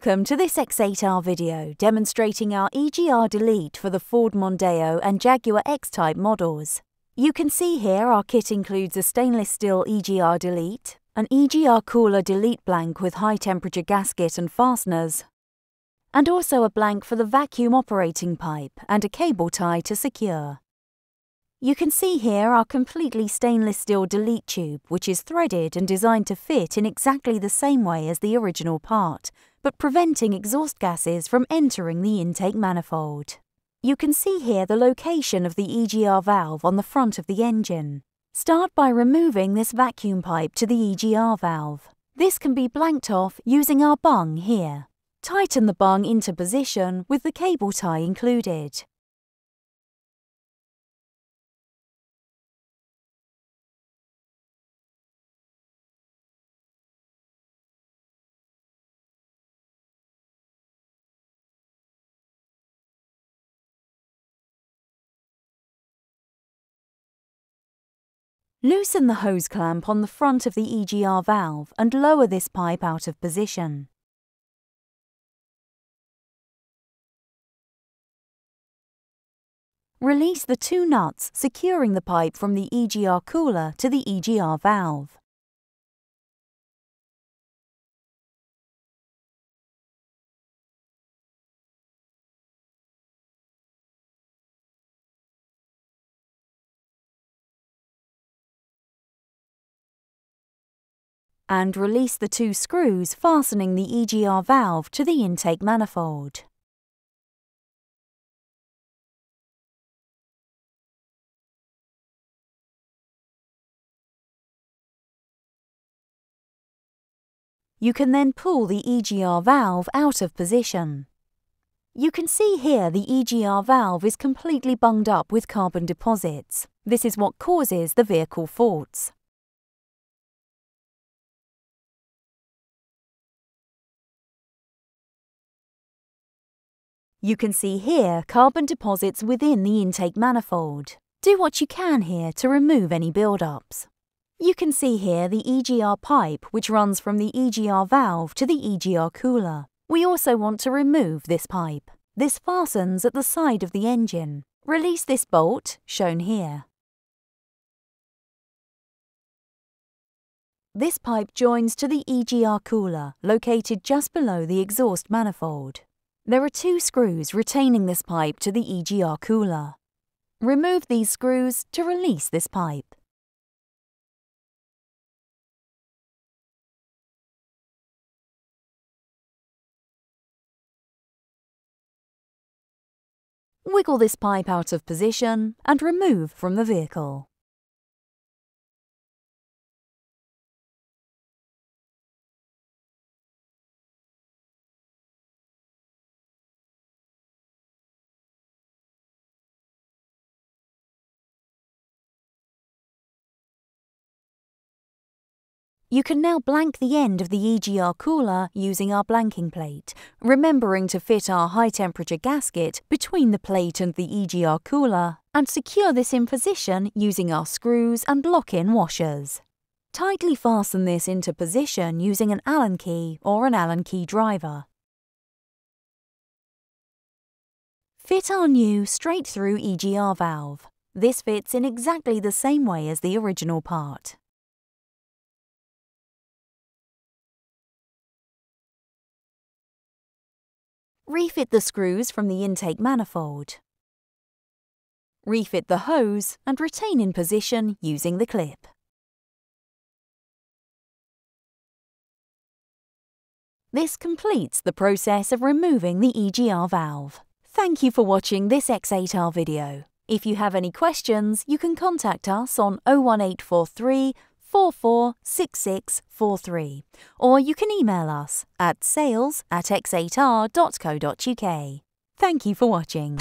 Welcome to this X8R video demonstrating our EGR delete for the Ford Mondeo and Jaguar X-Type models. You can see here our kit includes a stainless steel EGR delete, an EGR cooler delete blank with high temperature gasket and fasteners, and also a blank for the vacuum operating pipe and a cable tie to secure. You can see here our completely stainless steel delete tube, which is threaded and designed to fit in exactly the same way as the original part, but preventing exhaust gases from entering the intake manifold. You can see here the location of the EGR valve on the front of the engine. Start by removing this vacuum pipe to the EGR valve. This can be blanked off using our bung here. Tighten the bung into position with the cable tie included. Loosen the hose clamp on the front of the EGR valve and lower this pipe out of position. Release the two nuts securing the pipe from the EGR cooler to the EGR valve. And release the two screws fastening the EGR valve to the intake manifold. You can then pull the EGR valve out of position. You can see here the EGR valve is completely bunged up with carbon deposits. This is what causes the vehicle faults. You can see here carbon deposits within the intake manifold. Do what you can here to remove any build-ups. You can see here the EGR pipe which runs from the EGR valve to the EGR cooler. We also want to remove this pipe. This fastens at the side of the engine. Release this bolt, shown here. This pipe joins to the EGR cooler, located just below the exhaust manifold. There are two screws retaining this pipe to the EGR cooler. Remove these screws to release this pipe. Wiggle this pipe out of position and remove from the vehicle. You can now blank the end of the EGR cooler using our blanking plate, remembering to fit our high-temperature gasket between the plate and the EGR cooler, and secure this in position using our screws and lock-in washers. Tightly fasten this into position using an Allen key or an Allen key driver. Fit our new straight-through EGR valve. This fits in exactly the same way as the original part. Refit the screws from the intake manifold. Refit the hose and retain in position using the clip. This completes the process of removing the EGR valve. Thank you for watching this X8R video. If you have any questions, you can contact us on 01843 446643, or you can email us at sales@x8r.co.uk. Thank you for watching.